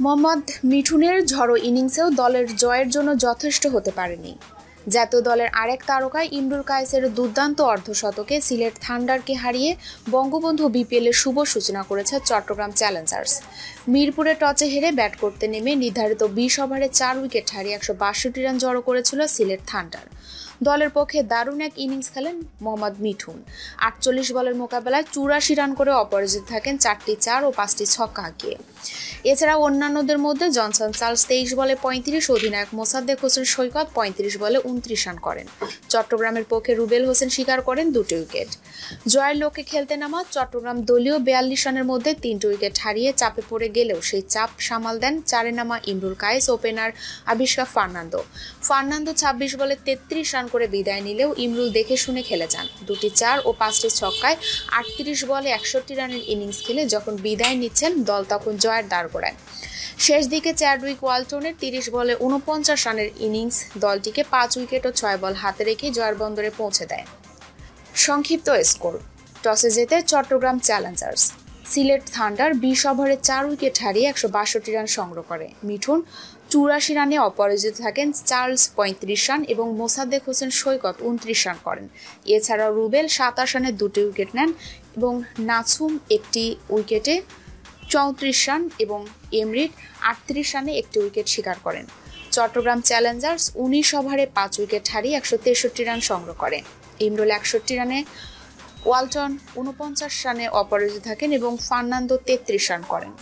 मोहम्मद मिठुनेर झड़ो इनिंगसेও दलेर जयेर जोनो यथेष्ट होते पारेনি। জাতীয় দলের আরেক তারকা ইমরুল কায়েসের দুর্দান্ত অর্ধশতকে সিলেট থান্ডারকে হারিয়ে বঙ্গবন্ধু বিপিএলের শুভ সূচনা করেছে চট্টগ্রাম চ্যালেঞ্জার্স। মিরপুরে টসে হেরে ব্যাট করতে নেমে নির্ধারিত ২০ ওভারে ৪ উইকেট হারিয়ে ১৬২ রান জড়ো করেছিল সিলেট থান্ডার। দলের পক্ষে দারুণ এক ইনিংস খেলেন মোহাম্মদ মিঠুন। ৪৮ বলের মোকাবেলায় ৮৪ রান করে অপরাজিত থাকেন ৪টি ৪ ও ৫টি ছক্কা হাঁকিয়ে। এছাড়া অন্যান্যদের মধ্যে জনসন চার্লস ২৩ বলে ৩৫, অধিনায়ক মোসাদ্দেক হোসেন সৈকত ৩৫ বলে ২৯ রান করেন। চট্টগ্রামের পক্ষে রুবেল হোসেন শিকার করেন ২টি উইকেট। জয়েল লোকে খেলতে নামা চট্টগ্রাম দলীয় ৪২ রানের মধ্যে ৩টি উইকেট হারিয়ে চাপে পড়ে গেলেও সেই চাপ সামাল দেন চারে নামা ইমরুল কায়েস, ওপেনার আবিষ্কা ফার্নান্দো ২৬ বলে ৩৩ রান করে বিদায় নিলেও ইমরুল দেখে শুনে খেলে যান। ২টি ৪ ও ৫টি ছক্কায় ৩৮ বলে ৬১ রানের ইনিংস খেলে যখন বিদায় নিচ্ছেন দল তখন জয়ের দাঁড় করায়। শেষ দিকে চ্যাডউইক ওয়ালটনের ৩০ বলে ৪৯ রানের ইনিংস দলটিকে ৫ উইকেট ও ৬ বল হাতে রেখে জয়ের বন্দরে পৌঁছে দেয়। সংক্ষিপ্ত স্কোর। টসে জেতে চট্টগ্রাম চ্যালেঞ্জার্স। সিলেট থান্ডার ২০ ওভারে ৪ উইকেট হারিয়ে ১৬২ রান সংগ্রহ করে। মিঠুন ৮৪ রানে অপরাজিত থাকেন, চার্লস ৩৫ রান এবং মোসাদ্দেক হোসেন সৈকত ২৯ রান করেন। এছাড়াও রুবেল ২৭ রানে ২টি উইকেট নেন এবং নাসুম ১টি উইকেটে ৩৪ রান এবং এমরিট ৩৮ রানে ১টি উইকেট শিকার করেন। চট্টগ্রাম চ্যালেঞ্জার্স ১৯ ওভারে ৫ উইকেট হারিয়ে ১৬৩ রান সংগ্রহ করে। ইমরুল ৬১ রানে, ওয়ালটন ৪৯ রানে অপরাজিত থাকেন এবং ফার্নান্দো ৩৩ রান করেন।